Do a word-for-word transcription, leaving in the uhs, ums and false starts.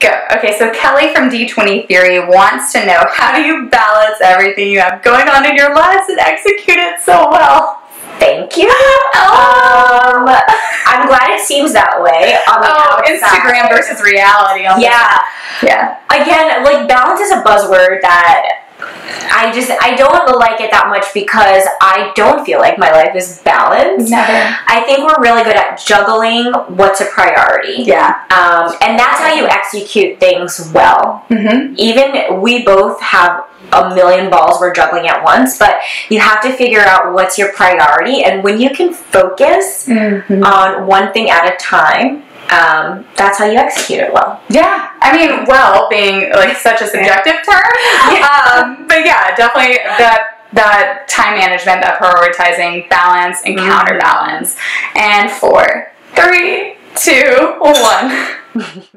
Go. Okay, so Kelly from D twenty Theory wants to know, how do you balance everything you have going on in your lives and execute it so well? Thank you. Oh. Um, I'm glad it seems that way on the oh, outside. Instagram versus reality. On yeah. The yeah. Again, like, balance is a buzzword that I just, I don't like it that much because I don't feel like my life is balanced. Never. I think we're really good at juggling what's a priority. Yeah. Um, and that's how you execute things well. Mm-hmm. Even we both have a million balls we're juggling at once, but you have to figure out what's your priority. And when you can focus mm-hmm. on one thing at a time, Um, that's how you execute it well. Yeah. I mean, well being like such a subjective term. Yeah. Um, but yeah, definitely that that time management, that prioritizing, balance and mm-hmm. counterbalance. And four, three, two, one.